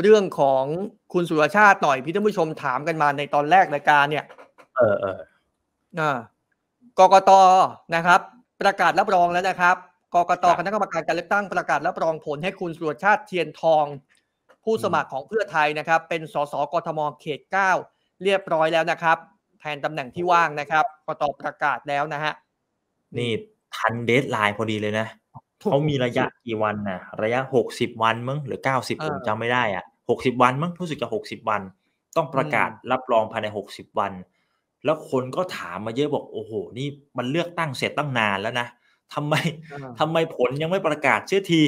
เรื่องของคุณสุรชาติหน่อยพี่ท่านผู้ชมถามกันมาในตอนแรกรายการเนี่ยกกต.นะครับประกาศรับรองแล้วนะครับกกต.คณะกรรมการการเลือกตั้งประกาศรับรองผลให้คุณสุรชาติเทียนทองผู้สมัครของเพื่อไทยนะครับเป็นสสกทมเขต9เรียบร้อยแล้วนะครับแทนตำแหน่งที่ว่างนะครับกกต.ประกาศแล้วนะฮะนี่ทันเดดไลน์พอดีเลยนะเขามีระยะกี่วันนะระยะ60วันมั้งหรือ90ผมจำไม่ได้อ่ะ60วันมั้งรู้สึกจะ60วันต้องประกาศรับรองภายใน60วันแล้วคนก็ถามมาเยอะบอกโอ้โหนี่มันเลือกตั้งเสร็จตั้งนานแล้วนะทำไมผลยังไม่ประกาศเสียที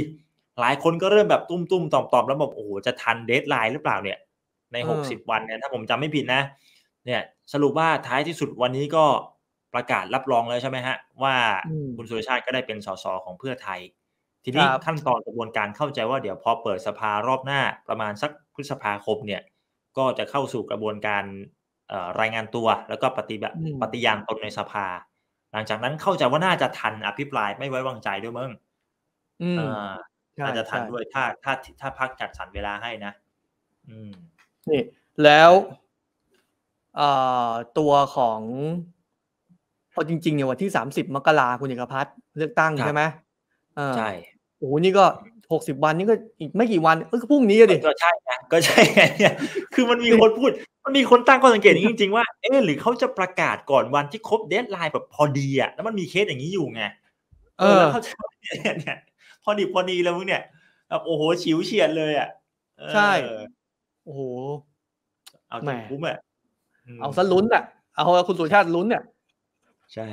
หลายคนก็เริ่มแบบตุ้มๆตอบแล้วบอกโอ้โหจะทันเดดไลน์หรือเปล่าเนี่ยใน60วันเนี่ยถ้าผมจำไม่ผิดนะเนี่ยสรุปว่าท้ายที่สุดวันนี้ก็ประกาศรับรองแล้วใช่ไหมฮะว่าคุณสุรชาติก็ได้เป็นสสของเพื่อไทยทีนี้ขั้นตอนกระบวนการเข้าใจว่าเดี๋ยวพอเปิดสภารอบหน้าประมาณสักพฤษภาคมเนี่ยก็จะเข้าสู่กระบวนการรายงานตัวแล้วก็ปฏิญาณตนในสภาหลังจากนั้นเข้าใจว่าน่าจะทันอภิปรายไม่ไว้วางใจด้วยมั้งน่าจะทันด้วยถ้าพรรคจัดสรรเวลาให้นะนี่แล้วตัวของพอจริงๆเนี่ยวันที่30มกราคมคุณเอกพัฒน์เลือกตั้งใช่ไหมใช่โอ้โหนี่ก็60วันนี่ก็อีกไม่กี่วันพรุ่งนี้ดิก็ใช่ไงเนี่ยคือมันมีคนพูดมันมีคนตั้งข้อสังเกตจริงๆว่าเออหรือเขาจะประกาศก่อนวันที่ครบเดดไลน์แบบพอดีอ่ะแล้วมันมีเคสอย่างนี้อยู่ไงแล้วเขาจะเนี่ยพอดีแล้วมึงเนี่ยแบบโอ้โหฉิวเฉียดเลยอ่ะใช่โอ้โหเอาจริงคุ้มอ่ะเอาซะลุ้นอ่ะเอาคุณสุชาติลุ้นเนี่ยใช่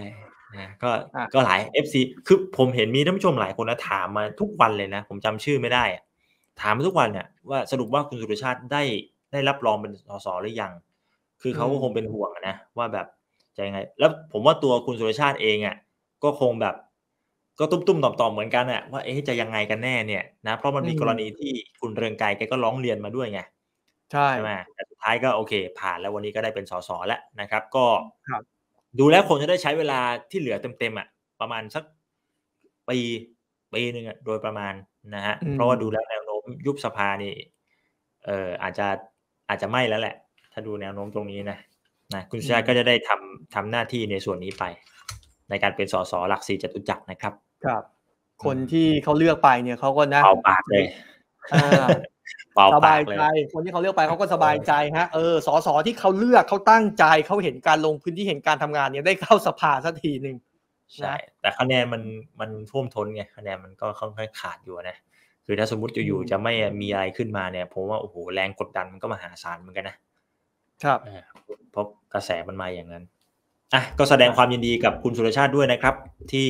นะก็หลาย FC คือผมเห็นมีท่านผู้ชมหลายคนนะถามมาทุกวันเลยนะผมจำชื่อไม่ได้ถามมาทุกวันเนี่ยว่าสรุปว่าคุณสุรชาติได้รับรองเป็นสสหรือยังคือเขาก็คงเป็นห่วงนะว่าแบบจะยังไงแล้วผมว่าตัวคุณสุรชาติเองอ่ะก็คงแบบก็ตุ้มๆต่อมๆเหมือนกันอ่ะว่าเอ๊ะจะยังไงกันแน่เนี่ยนะเพราะมันมีกรณีที่คุณเรืองไกรแกก็ร้องเรียนมาด้วยไงใช่ไหมแต่สุดท้ายก็โอเคผ่านแล้ววันนี้ก็ได้เป็นสสแล้วนะครับก็ดูแล้วคนจะได้ใช้เวลาที่เหลือเต็มๆอ่ะประมาณสักปีหนึ่งอ่ะโดยประมาณนะฮะเพราะว่าดูแล้วแนวโน้มยุบสภานี่อาจจะไม่แล้วแหละถ้าดูแนวโน้มตรงนี้นะคุณชาก็จะได้ทำหน้าที่ในส่วนนี้ไปในการเป็นสสหลัก4จตุจักรนะครับครับคนที่เขาเลือกไปเนี่ยเขาก็นะเป่าปากเลยสบายใจคนที่เขาเลือกไปเขาก็สบายใจฮะสสที่เขาเลือกเขาตั้งใจเขาเห็นการลงพื้นที่เห็นการทำงานเนี่ยได้เข้าสภาสักทีหนึ่งใช่แต่คะแนนมันท่วมท้นไงคะแนนมันก็ค่อนข้างขาดอยู่นะคือถ้าสมมติอยู่ๆจะไม่มีอะไรขึ้นมาเนี่ยผมว่าโอ้โหแรงกดดันมันก็มหาศาลเหมือนกันนะครับเพราะกระแสมันมาอย่างนั้นอ่ะก็แสดงความยินดีกับคุณสุรชาติด้วยนะครับที่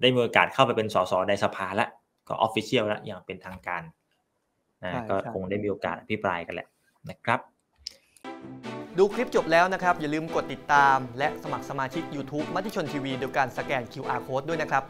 ได้มีโอกาสเข้าไปเป็นสสในสภาแล้วก็ออฟฟิเชียลแล้วอย่างเป็นทางการก็คงได้มีโอกาสอภิปรายกันแหละนะครับดูคลิปจบแล้วนะครับอย่าลืมกดติดตามและสมัครสมาชิก YouTube มติชนทีวีโดยการสแกน QR Code ด้วยนะครับ